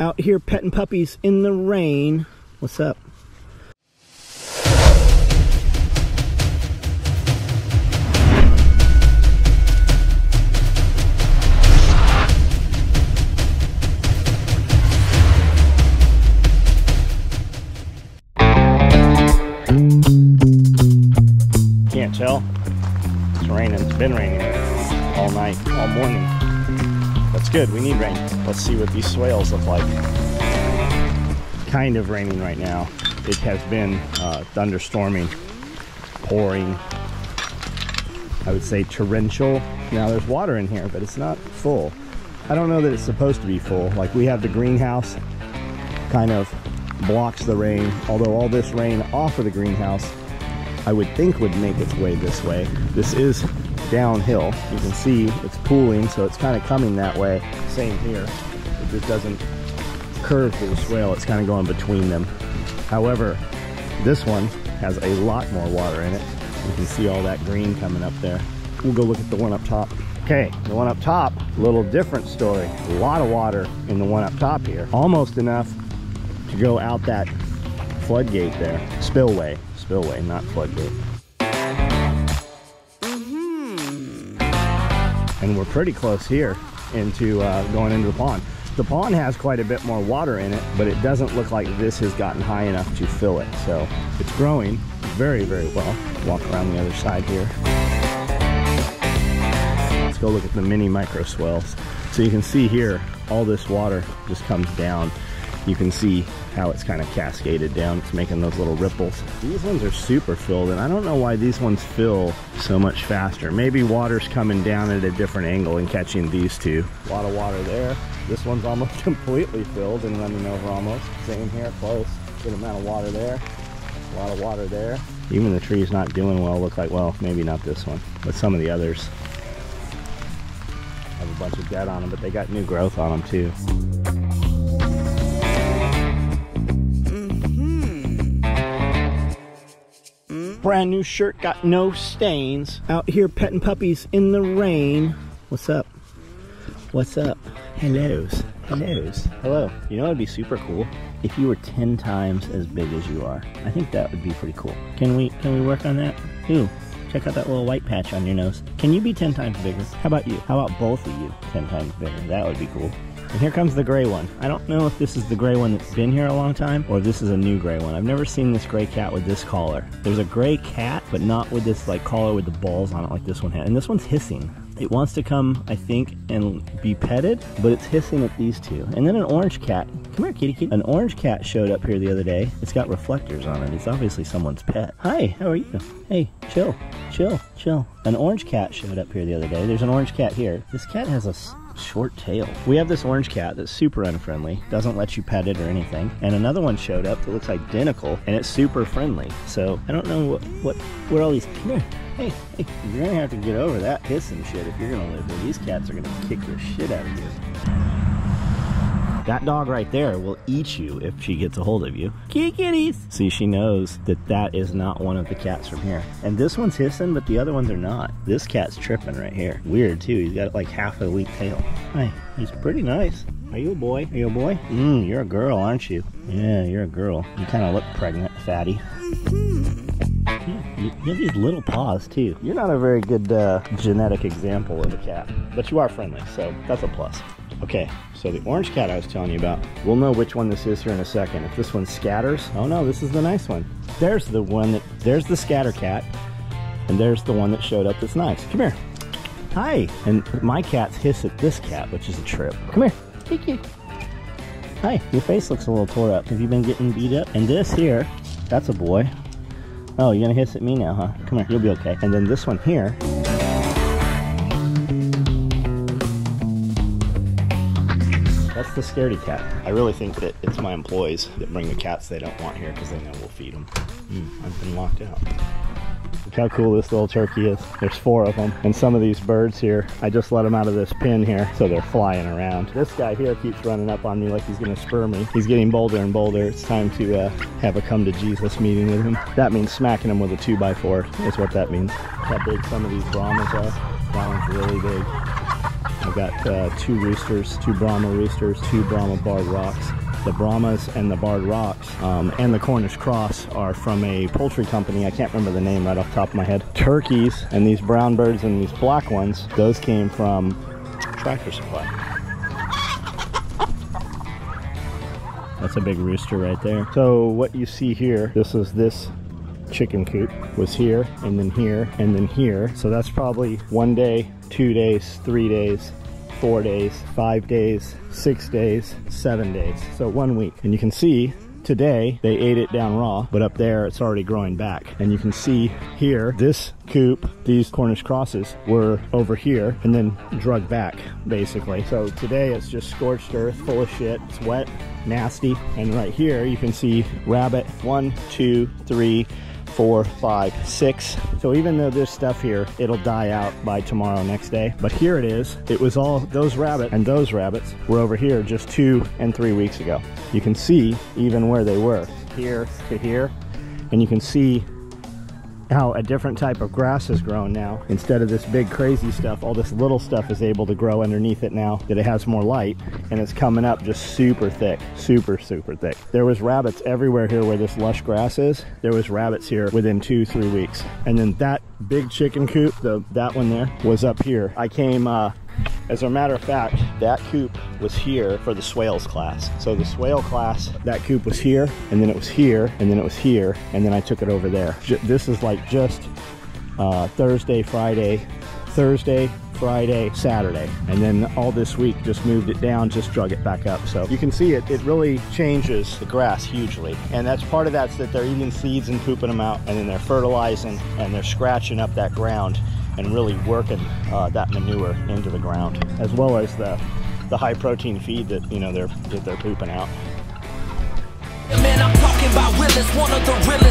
out here petting puppies in the rain. What's up? Can't tell. It's raining. It's been raining all night, all morning. That's good. We need rain. Let's see what these swales look like. Kind of raining right now. It has been thunderstorming, pouring. I would say torrential. Now there's water in here, but it's not full. I don't know that it's supposed to be full. Like we have the greenhouse kind of blocks the rain, although all this rain off of the greenhouse I would think would make its way this way. This is downhill. You can see it's pooling, so it's kind of coming that way. Same here. It just doesn't curve to the swale. It's kind of going between them. However, this one has a lot more water in it. You can see all that green coming up there. We'll go look at the one up top. Okay, the one up top, a little different story. A lot of water in the one up top here. Almost enough to go out that floodgate there. Spillway. Spillway, not floodgate. And we're pretty close here into going into the pond. The pond has quite a bit more water in it, but it doesn't look like this has gotten high enough to fill it. So it's growing very, very well. Walk around the other side here. Let's go look at the mini micro swells. So you can see here, all this water just comes down. You can see how it's kind of cascaded down. It's making those little ripples. These ones are super filled, and I don't know why these ones fill so much faster. Maybe water's coming down at a different angle and catching these two. A lot of water there. This one's almost completely filled and running over almost. Same here, close. Good amount of water there. A lot of water there. Even the tree's not doing well. Look like, well, maybe not this one, but some of the others have a bunch of dead on them, but they got new growth on them too. Brand new shirt, got no stains. Out here petting puppies in the rain. What's up? What's up? Hellos. Hellos. Hello. You know what would be super cool? If you were 10 times as big as you are. I think that would be pretty cool. Can we work on that? Ooh, check out that little white patch on your nose. Can you be 10 times bigger? How about you? How about both of you 10 times bigger? That would be cool. And here comes the gray one. I don't know if this is the gray one that's been here a long time or if this is a new gray one. I've never seen this gray cat with this collar. There's a gray cat, but not with this like collar with the balls on it like this one had. And this one's hissing. It wants to come, I think, and be petted, but it's hissing at these two. And then an orange cat. Come here, kitty, kitty. An orange cat showed up here the other day. It's got reflectors on it. It's obviously someone's pet. Hi, how are you? Hey, chill, chill, chill. An orange cat showed up here the other day. There's an orange cat here. This cat has a short tail. We have this orange cat that's super unfriendly, doesn't let you pet it or anything, and another one showed up that looks identical and it's super friendly. So I don't know where all these, come here, hey, hey, you're gonna have to get over that hissing shit if you're gonna live here. These cats are gonna kick the shit out of you. That dog right there will eat you if she gets a hold of you. Kitty kitties! See, she knows that that is not one of the cats from here. And this one's hissing, but the other ones are not. This cat's tripping right here. Weird, too. He's got like half a weak tail. Hey, he's pretty nice. Are you a boy? Are you a boy? Mmm, you're a girl, aren't you? Yeah, you're a girl. You kind of look pregnant, fatty. You have these little paws, too. You're not a very good genetic example of a cat, but you are friendly, so that's a plus. Okay, so the orange cat I was telling you about, we'll know which one this is here in a second. If this one scatters, oh no, this is the nice one. There's the one that, there's the scatter cat, and there's the one that showed up that's nice. Come here. Hi. And my cats hiss at this cat, which is a trip. Come here. Kiki. Hi, your face looks a little tore up. Have you been getting beat up? And this here, that's a boy. Oh, you're gonna hiss at me now, huh? Come here, you'll be okay. And then this one here. That's the scaredy cat. I really think that it's my employees that bring the cats they don't want here because they know we'll feed them. I've been locked out. Look how cool this little turkey is. There's four of them. And some of these birds here, I just let them out of this pen here, so they're flying around. This guy here keeps running up on me like he's gonna spur me. He's getting bolder and bolder. It's time to have a come to Jesus meeting with him. That means smacking him with a 2x4 is what that means. How big some of these Brahmas are. That one's really big. I've got 2 roosters, 2 Brahma roosters, 2 Brahma barred rocks. The Brahmas and the barred rocks and the Cornish cross are from a poultry company. I can't remember the name right off the top of my head. Turkeys and these brown birds and these black ones, those came from Tractor Supply. That's a big rooster right there. So what you see here, this chicken coop was here and then here and then here. So that's probably 1 day, 2 days, 3 days, 4 days, 5 days, 6 days, 7 days. So 1 week. And you can see today they ate it down raw, but up there it's already growing back. And you can see here, this coop, these Cornish crosses were over here and then drug back basically. So today it's just scorched earth, full of shit, it's wet, nasty. And right here you can see rabbit 1, 2, 3, 4, 5, 6. So even though this stuff here, it'll die out by tomorrow, next day. But here it is. It was all those rabbit and those rabbits were over here just 2 and 3 weeks ago. You can see even where they were, here to here. And you can see how a different type of grass has grown now. Instead of this big crazy stuff, all this little stuff is able to grow underneath it now that it has more light, and it's coming up just super thick, super, super thick. There was rabbits everywhere here where this lush grass is. There was rabbits here within 2-3 weeks. And then that big chicken coop, that one there, was up here. I came, as a matter of fact, that coop was here for the swales class. So the swale class, that coop was here, and then it was here, and then it was here, and then I took it over there. This is like just Thursday, Friday, Saturday, and then all this week just moved it down, just drug it back up. So you can see it really changes the grass hugely, and that's part of that's that they're eating seeds and pooping them out, and then they're fertilizing and they're scratching up that ground and really working that manure into the ground, as well as the high protein feed that they're pooping out. Man, I'm talking about realest, one of the realest.